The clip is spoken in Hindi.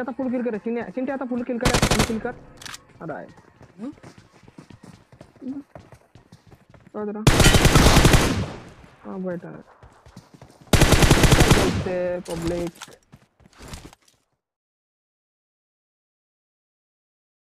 आता फुल किल करे सिंटे आता फुल किल करे फुल किल कर अरे आ जरा हां बैठा है पब्लिक